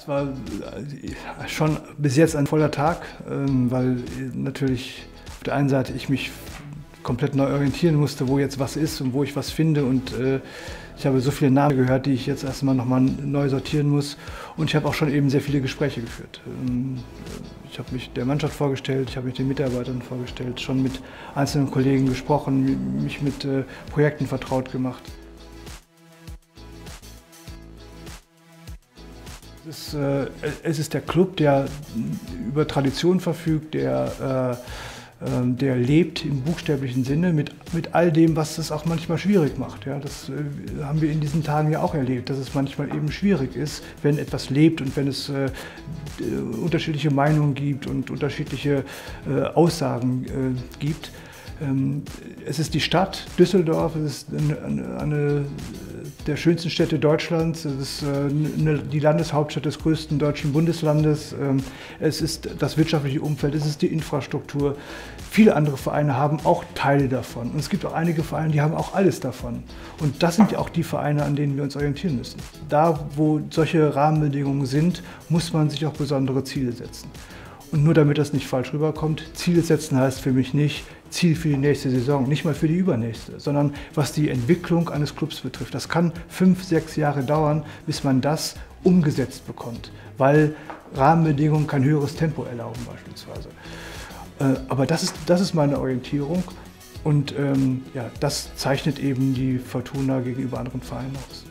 Es war schon bis jetzt ein voller Tag, weil natürlich auf der einen Seite ich mich komplett neu orientieren musste, wo jetzt was ist und wo ich was finde. Und ich habe so viele Namen gehört, die ich jetzt erstmal nochmal neu sortieren muss. Und ich habe auch schon eben sehr viele Gespräche geführt. Ich habe mich der Mannschaft vorgestellt, ich habe mich den Mitarbeitern vorgestellt, schon mit einzelnen Kollegen gesprochen, mich mit Projekten vertraut gemacht. Es ist der Club, der über Tradition verfügt, der lebt im buchstäblichen Sinne mit all dem, was das auch manchmal schwierig macht. Ja, das haben wir in diesen Tagen ja auch erlebt, dass es manchmal eben schwierig ist, wenn etwas lebt und wenn es unterschiedliche Meinungen gibt und unterschiedliche Aussagen gibt. Es ist die Stadt Düsseldorf, es ist eine der schönsten Städte Deutschlands, es ist die Landeshauptstadt des größten deutschen Bundeslandes, es ist das wirtschaftliche Umfeld, es ist die Infrastruktur. Viele andere Vereine haben auch Teile davon und es gibt auch einige Vereine, die haben auch alles davon. Und das sind ja auch die Vereine, an denen wir uns orientieren müssen. Da, wo solche Rahmenbedingungen sind, muss man sich auch besondere Ziele setzen. Und nur damit das nicht falsch rüberkommt, Ziele setzen heißt für mich nicht Ziel für die nächste Saison, nicht mal für die übernächste, sondern was die Entwicklung eines Clubs betrifft. Das kann 5, 6 Jahre dauern, bis man das umgesetzt bekommt, weil Rahmenbedingungen kein höheres Tempo erlauben beispielsweise. Aber das ist meine Orientierung und ja, das zeichnet eben die Fortuna gegenüber anderen Vereinen aus.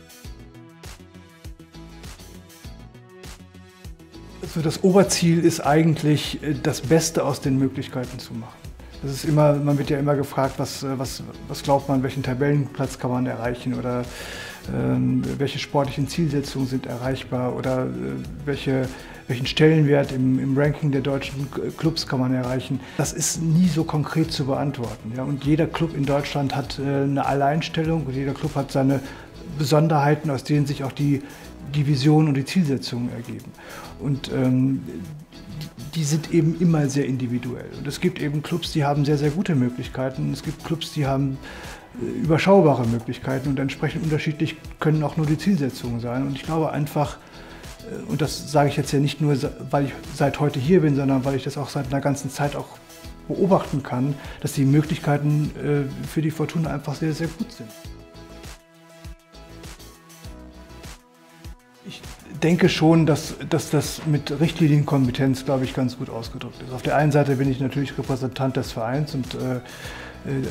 Also das Oberziel ist eigentlich, das Beste aus den Möglichkeiten zu machen. Das ist immer, man wird ja immer gefragt, was glaubt man, welchen Tabellenplatz kann man erreichen oder welche sportlichen Zielsetzungen sind erreichbar oder welchen Stellenwert im Ranking der deutschen Clubs kann man erreichen. Das ist nie so konkret zu beantworten. Ja? Und jeder Club in Deutschland hat eine Alleinstellung und jeder Club hat seine Besonderheiten, aus denen sich auch die Vision und die Zielsetzungen ergeben. Und die sind eben immer sehr individuell. Und es gibt eben Clubs, die haben sehr, sehr gute Möglichkeiten. Es gibt Clubs, die haben überschaubare Möglichkeiten und entsprechend unterschiedlich können auch nur die Zielsetzungen sein. Und ich glaube einfach, und das sage ich jetzt ja nicht nur, weil ich seit heute hier bin, sondern weil ich das auch seit einer ganzen Zeit auch beobachten kann, dass die Möglichkeiten für die Fortuna einfach sehr, sehr gut sind. Ich denke schon, dass das mit Richtlinienkompetenz, glaube ich, ganz gut ausgedrückt ist. Auf der einen Seite bin ich natürlich Repräsentant des Vereins und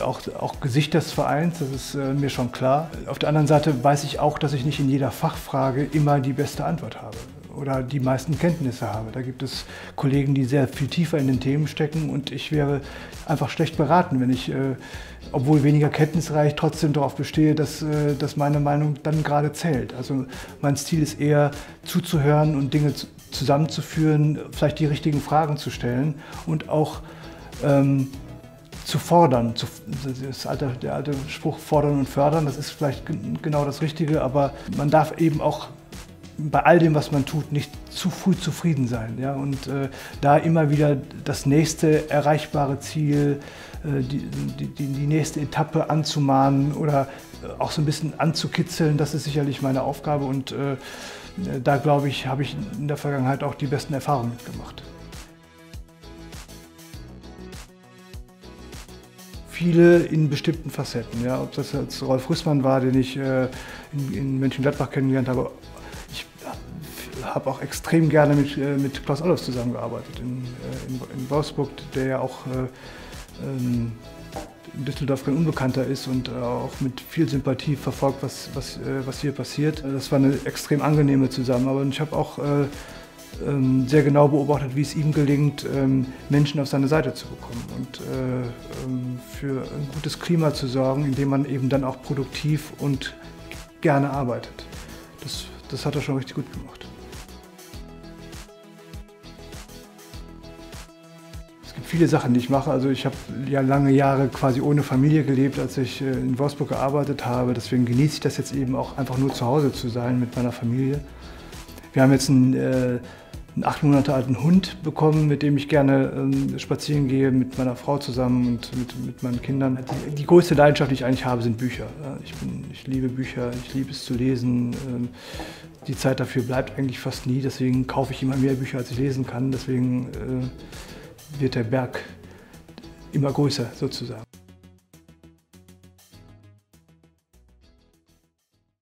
auch Gesicht des Vereins, das ist mir schon klar. Auf der anderen Seite weiß ich auch, dass ich nicht in jeder Fachfrage immer die beste Antwort habe oder die meisten Kenntnisse habe. Da gibt es Kollegen, die sehr viel tiefer in den Themen stecken und ich wäre einfach schlecht beraten, wenn ich, obwohl weniger kenntnisreich, trotzdem darauf bestehe, dass meine Meinung dann gerade zählt. Also mein Stil ist eher zuzuhören und Dinge zusammenzuführen, vielleicht die richtigen Fragen zu stellen und auch zu fordern. Der alte Spruch fordern und fördern, das ist vielleicht genau das Richtige, aber man darf eben auch bei all dem, was man tut, nicht zu früh zufrieden sein. Ja? Und da immer wieder das nächste erreichbare Ziel, die nächste Etappe anzumahnen oder auch so ein bisschen anzukitzeln, das ist sicherlich meine Aufgabe. Und da, glaube ich, habe ich in der Vergangenheit auch die besten Erfahrungen mitgemacht. Viele in bestimmten Facetten. Ja? Ob das jetzt Rolf Rüßmann war, den ich in Mönchengladbach kennengelernt habe, ich habe auch extrem gerne mit Klaus Allofs zusammengearbeitet in Wolfsburg, der ja auch in Düsseldorf kein Unbekannter ist und auch mit viel Sympathie verfolgt, was hier passiert. Das war eine extrem angenehme Zusammenarbeit und ich habe auch sehr genau beobachtet, wie es ihm gelingt, Menschen auf seine Seite zu bekommen und für ein gutes Klima zu sorgen, indem man eben dann auch produktiv und gerne arbeitet. Das hat er schon richtig gut gemacht. Es gibt viele Sachen, die ich mache. Also ich habe ja lange Jahre quasi ohne Familie gelebt, als ich in Wolfsburg gearbeitet habe. Deswegen genieße ich das jetzt eben auch einfach nur zu Hause zu sein mit meiner Familie. Wir haben jetzt ein einen 8 Monate alten Hund bekommen, mit dem ich gerne spazieren gehe, mit meiner Frau zusammen und mit meinen Kindern. Die größte Leidenschaft, die ich eigentlich habe, sind Bücher. Ich liebe Bücher, ich liebe es zu lesen. Die Zeit dafür bleibt eigentlich fast nie, deswegen kaufe ich immer mehr Bücher, als ich lesen kann. Deswegen wird der Berg immer größer, sozusagen.